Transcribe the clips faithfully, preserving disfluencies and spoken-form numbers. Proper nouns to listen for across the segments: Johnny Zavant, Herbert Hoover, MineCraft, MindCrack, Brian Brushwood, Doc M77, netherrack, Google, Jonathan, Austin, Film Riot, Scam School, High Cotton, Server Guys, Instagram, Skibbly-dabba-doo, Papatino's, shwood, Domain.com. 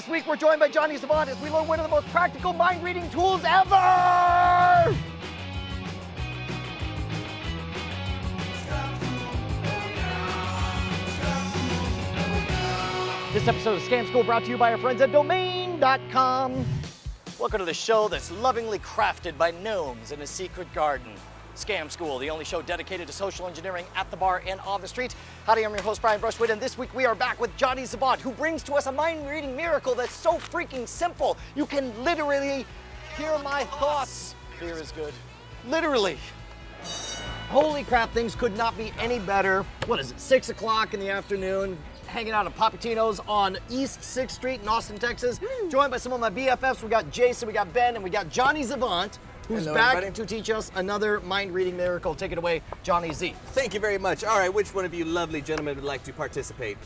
This week we're joined by Johnny Zavant as we learn one of the most practical mind-reading tools ever! This episode of Scam School brought to you by our friends at Domain dot com. Welcome to the show that's lovingly crafted by gnomes in a secret garden. Scam School, the only show dedicated to social engineering at the bar and on the street. Howdy, I'm your host, Brian Brushwood, and this week we are back with Johnny Zavant, who brings to us a mind-reading miracle that's so freaking simple. You can literally hear my thoughts. Here is good. Literally. Holy crap, things could not be any better. What is it, six o'clock in the afternoon? Hanging out at Papatino's on East sixth Street in Austin, Texas. Mm. Joined by some of my B F Fs. We got Jason, we got Ben, and we got Johnny Zavant, who's Hello, back everybody. to teach us another mind-reading miracle. Take it away, Johnny Z. Thank you very much. All right, which one of you lovely gentlemen would like to participate?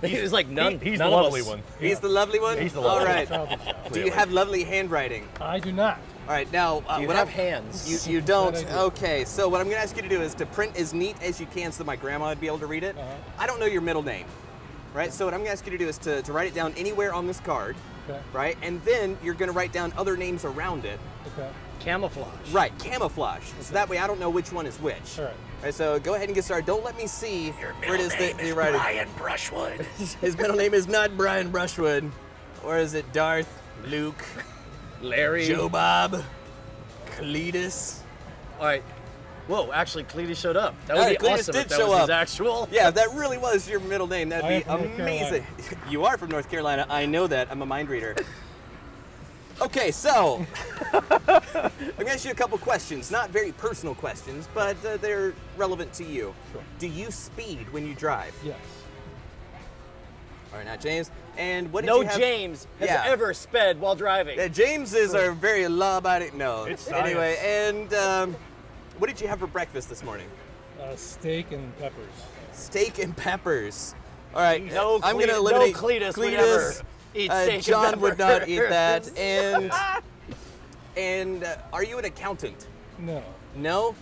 He's like none. He, he's, none the lovely one. Yeah. He's the lovely one. He's the lovely one? All right. Do you have lovely handwriting? I do not. All right, now uh, do you when have I'm, hands. You, you don't. Do. Okay, so what I'm gonna ask you to do is to print as neat as you can so that my grandma would be able to read it. Uh-huh. I don't know your middle name. Right, so what I'm gonna ask you to do is to, to write it down anywhere on this card, okay. Right? And then you're gonna write down other names around it. Okay. Camouflage. Right, camouflage. Okay. So that way I don't know which one is which. All right. All right, so go ahead and get started. Don't let me see Your where it is that you're writing. Brian Brushwood. His middle name is not Brian Brushwood. Or is it Darth, Luke, Larry, Joe Bob, Cletus? All right. Whoa, actually, Cletus showed up. That would right, be Cletus awesome did if that show was up. His actual. Yeah, if that really was your middle name, that'd I be amazing. You are from North Carolina. I know that. I'm a mind reader. Okay, so I'm going to ask you a couple questions. Not very personal questions, but uh, they're relevant to you. Sure. Do you speed when you drive? Yes. All right, now, James. And what did no you have? James has yeah. ever sped while driving. Yeah, Jameses are very law-abiding. No. It's science. Anyway, and... Um, what did you have for breakfast this morning? Uh, steak and peppers. Steak and peppers. All right, no I'm going to eliminate no Cletus. Cletus. Eat uh, steak John and would not eat that. And and uh, are you an accountant? No. No?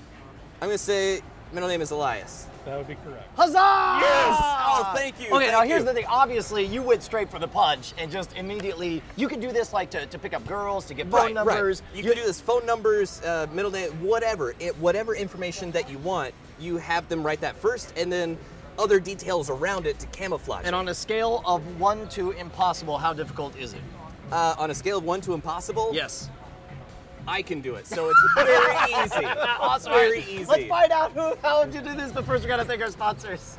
I'm going to say middle name is Elias. That would be correct. Huzzah! Yes! Oh, thank you. Okay, thank now here's you. the thing. Obviously, you went straight for the punch and just immediately, you can do this like to, to pick up girls, to get phone right, numbers. Right. You, you can do this, phone numbers, uh, middle name, whatever. It, whatever information that you want, you have them write that first and then other details around it to camouflage. And it. on a scale of one to impossible, how difficult is it? Uh, on a scale of one to impossible? Yes. I can do it, so it's very easy. Awesome. Very easy. Let's find out who, how to do this, but first we gotta thank our sponsors.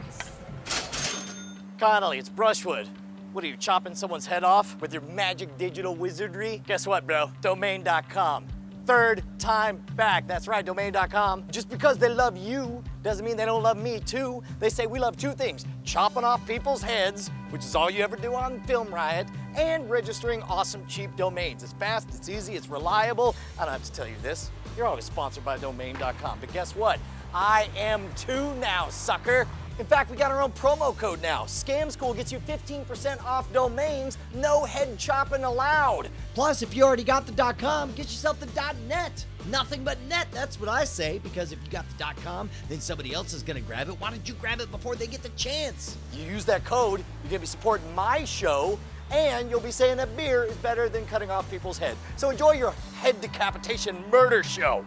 Connolly, it's Brushwood. What are you, chopping someone's head off with your magic digital wizardry? Guess what, bro? Domain dot com. Third time back. That's right, Domain dot com. Just because they love you doesn't mean they don't love me too. They say we love two things, chopping off people's heads, which is all you ever do on Film Riot, and registering awesome cheap domains. It's fast, it's easy, it's reliable. I don't have to tell you this. You're always sponsored by Domain dot com, but guess what? I am too now, sucker. In fact, we got our own promo code now. Scam School gets you fifteen percent off domains, no head chopping allowed. Plus, if you already got the .com, get yourself the .net. Nothing but net, that's what I say, because if you got the .com, then somebody else is gonna grab it. Why don't you grab it before they get the chance? You use that code, you're gonna be supporting my show, and you'll be saying that beer is better than cutting off people's head. So enjoy your head decapitation murder show.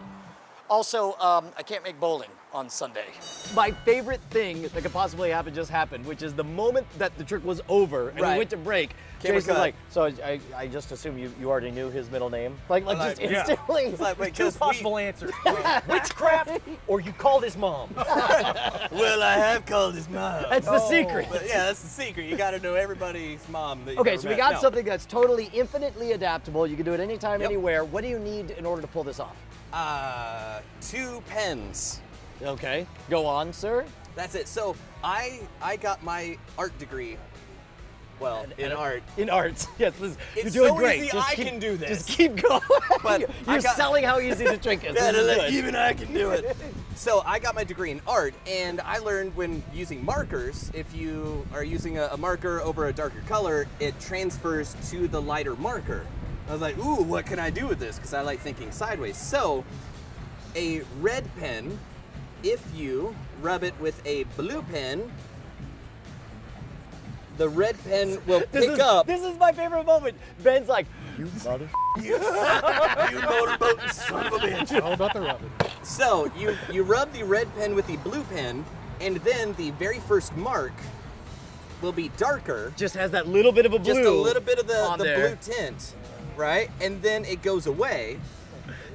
Also, um, I can't make bowling on Sunday. My favorite thing that could possibly happen just happened, which is the moment that the trick was over and right. we went to break, Jason's like, so I, I just assume you, you already knew his middle name? Like, like, like just yeah. instantly. It's like, wait, two possible we... answers. Witchcraft, or you called his mom. Well, I have called his mom. That's the oh, secret. Yeah, that's the secret. You gotta know everybody's mom. That okay, so we got no. something that's totally infinitely adaptable. You can do it anytime, yep. anywhere. What do you need in order to pull this off? Uh, two pens. Okay, go on, sir. That's it. So I I got my art degree. Well, and, in and art. In art, yes. This, it's you're doing so great. Easy. Just I keep, can do this. Just keep going. But you're I got, selling how easy the trick is. Yeah, like, even I can do it. So I got my degree in art, and I learned when using markers, if you are using a, a marker over a darker color, it transfers to the lighter marker. I was like, ooh, what can I do with this? Because I like thinking sideways. So, a red pen, if you rub it with a blue pen, the red pen will pick this is, up. This is my favorite moment. Ben's like, you mother you, you motorboating son of a bitch. All about the rubbing. So you, you rub the red pen with the blue pen, and then the very first mark will be darker. Just has that little bit of a blue. Just a little bit of the, the blue tint, right? And then it goes away.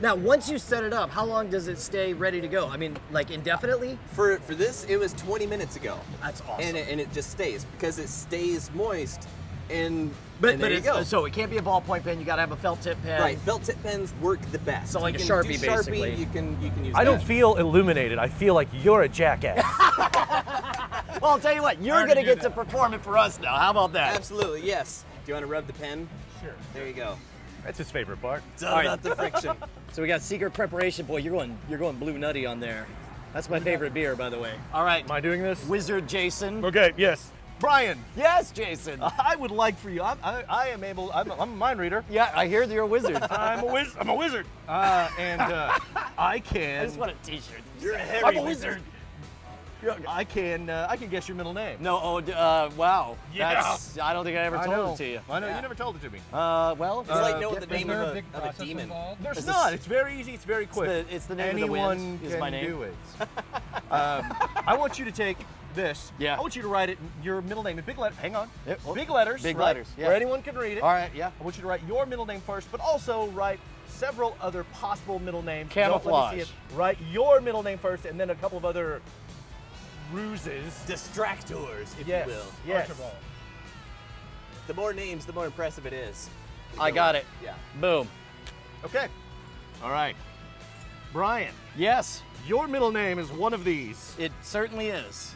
Now, once you set it up, how long does it stay ready to go? I mean, like indefinitely? For for this, it was twenty minutes ago. That's awesome. And it, and it just stays because it stays moist. And, but, and there but you go. So it can't be a ballpoint pen. You got to have a felt tip pen. Right. Felt tip pens work the best. So like you a Sharpie, do Sharpie basically. You can, you can use I that. Don't feel illuminated. I feel like you're a jackass. Well, I'll tell you what. You're going to get that. to perform it for us now. How about that? Absolutely. Yes. Do you want to rub the pen? Sure. There you go. That's his favorite part. It's all about the friction. So we got secret preparation, boy. You're going, you're going blue nutty on there. That's my favorite beer, by the way. All right. Am I doing this? Wizard Jason. Okay. Yes. Brian. Yes, Jason. I would like for you. I'm, I, I am able. I'm, I'm a mind reader. Yeah, I hear that you're a wizard. I'm a wizard. I'm a wizard. Uh, and uh, I can. I just want a T-shirt. You're a hairy I'm a wizard. wizard. I can. Uh, I can guess your middle name. No. Oh. Uh, wow. Yeah. That's, I don't think I ever told I know. it to you. I know. Yeah. You never told it to me. Uh. Well. It's uh, like knowing the name of a, of a demon. Involved? There's it's not. It's very easy. It's very quick. It's the, it's the name Anyone of the wind. Can is my name. do it. um, I want you to take. This. Yeah. I want you to write it your middle name in big letters. Hang on. Yep. Big letters. Big right, letters. Yeah. Where anyone can read it. All right. Yeah. I want you to write your middle name first, but also write several other possible middle names. Camouflage. Don't let me see it. Write your middle name first, and then a couple of other ruses. Distractors, if yes. you will. Yes. Archibald. The more names, the more impressive it is. You know, I got it. Yeah. Boom. Okay. All right. Brian. Yes. Your middle name is one of these. It certainly is.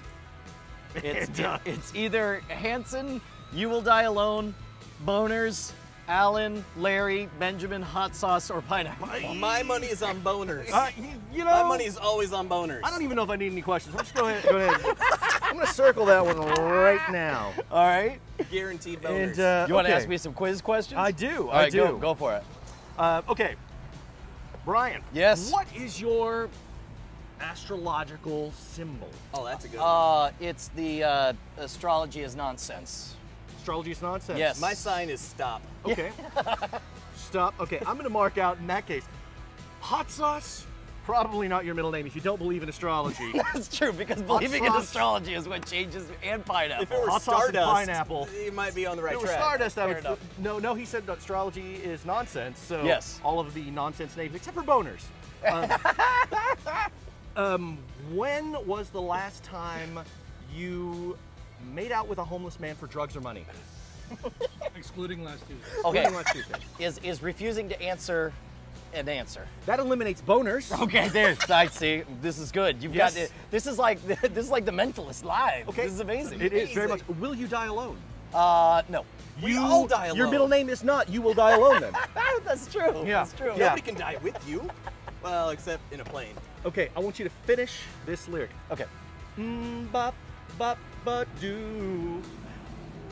It's, it, it's either Hanson, You Will Die Alone, Boners, Alan, Larry, Benjamin, Hot Sauce, or Pineapple. My, my money is on Boners. Uh, you know, my money is always on Boners. I don't even know if I need any questions. Let's go ahead. Go ahead. I'm going to circle that one right now. All right? Guaranteed Boners. And, uh, you want to okay. ask me some quiz questions? I do. All I right, do. Go, go for it. Uh, okay. Brian. Yes? What is your... astrological symbol? Oh, that's a good one. Uh, it's the uh, astrology is nonsense. Astrology is nonsense? Yes. My sign is stop. Okay. Stop. Okay, I'm going to mark out in that case. Hot sauce? Probably not your middle name if you don't believe in astrology. That's true, because believing in astrology is what changes, and pineapple. If it were Hot Stardust, sauce and pineapple, you might be on the right if track. If it were Stardust, I would, no, no, he said that astrology is nonsense, so yes. all of the nonsense names, except for boners. Um, Um, when was the last time you made out with a homeless man for drugs or money? Excluding last Tuesday. Okay. Excluding last Tuesday. Is, is refusing to answer an answer. That eliminates boners. Okay, there. I see. This is good. You've yes. got it. This is like this is like The Mentalist live. Okay. This is amazing. It is very much. Will you die alone? Uh, no. We you, all die alone. Your middle name is not You Will Die Alone then. That's true. Yeah. That's true. Yeah. Nobody can die with you. Well, except in a plane. Okay, I want you to finish this lyric. Okay. Mm, bop, bop, bop, do.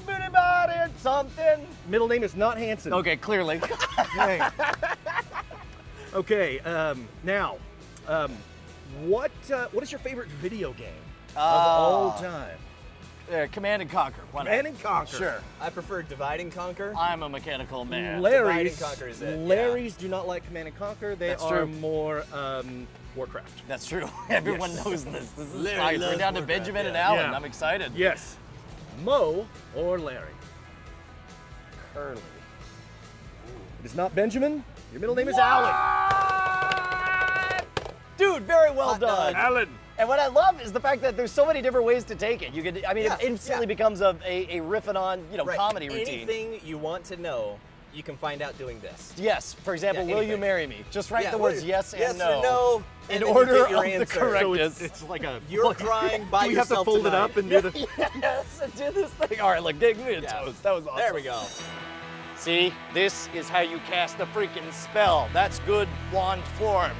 Bit about it, something. Middle name is not Hanson. Okay, clearly. Okay, um, now, um, what uh, what is your favorite video game uh, of all time? Uh, Command and Conquer. Why Command not? and Conquer. Sure. I prefer Divide and Conquer. I'm a mechanical man. Larry's, Divide and Conquer is it. Larry's yeah. do not like Command and Conquer. They That's are true. more um, Warcraft. That's true. Everyone yes. knows this. This is Larry loves We're down Warcraft. to Benjamin yeah. and Alan. Yeah. I'm excited. Yes. Mo or Larry? Curly. It is not Benjamin. Your middle name what? is Alan. Dude, very well Hot done. Alan. And what I love is the fact that there's so many different ways to take it. You could, I mean, yeah, it instantly yeah. becomes a, a, a riffing on, you know, right. comedy routine. Anything you want to know, you can find out doing this. Yes. For example, yeah, will you marry me? Just write yeah, the words yes and yes no. Or no and in order of the correctness. So it's, it's like a. You're look, crying by yourself. You have to fold tonight. it up and do the. Yes, and do this thing. All right, look, dig me a yeah. toast. That was awesome. There we go. See, this is how you cast the freaking spell. That's good wand form.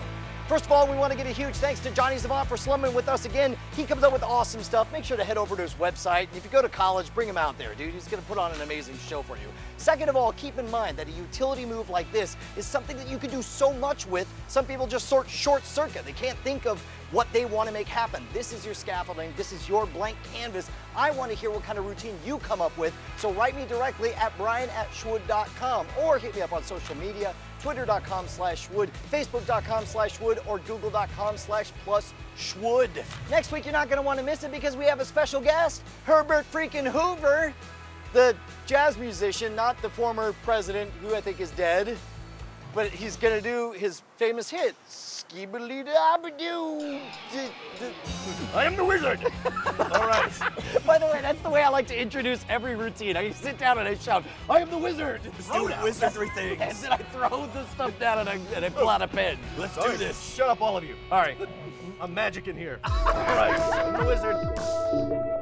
First of all, we want to give a huge thanks to Johnny Zavant for slumming with us again. He comes up with awesome stuff. Make sure to head over to his website. And if you go to college, bring him out there, dude. He's going to put on an amazing show for you. Second of all, keep in mind that a utility move like this is something that you can do so much with. Some people just sort short circuit. They can't think of what they want to make happen. This is your scaffolding. This is your blank canvas. I want to hear what kind of routine you come up with. So write me directly at brian at schwood dot com or hit me up on social media, twitter dot com slash schwood, facebook dot com slash schwood, or google dot com slash plus schwood. Next week, you're not going to want to miss it because we have a special guest, Herbert freaking Hoover, the jazz musician, not the former president who I think is dead. But he's gonna do his famous hit, Skibbly-dabba-doo. I am the wizard. All right. By the way, that's the way I like to introduce every routine. I sit down and I shout, I am the wizard. Throw out wizardry things. And then I throw the stuff down and I, and I pull out a pen. Let's do this. Shut up, all of you. All right. I'm magic in here. All right. I'm the wizard.